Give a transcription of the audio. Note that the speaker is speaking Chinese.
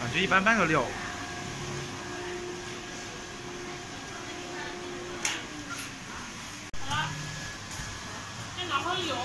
啊，就一般般的料。 然后有。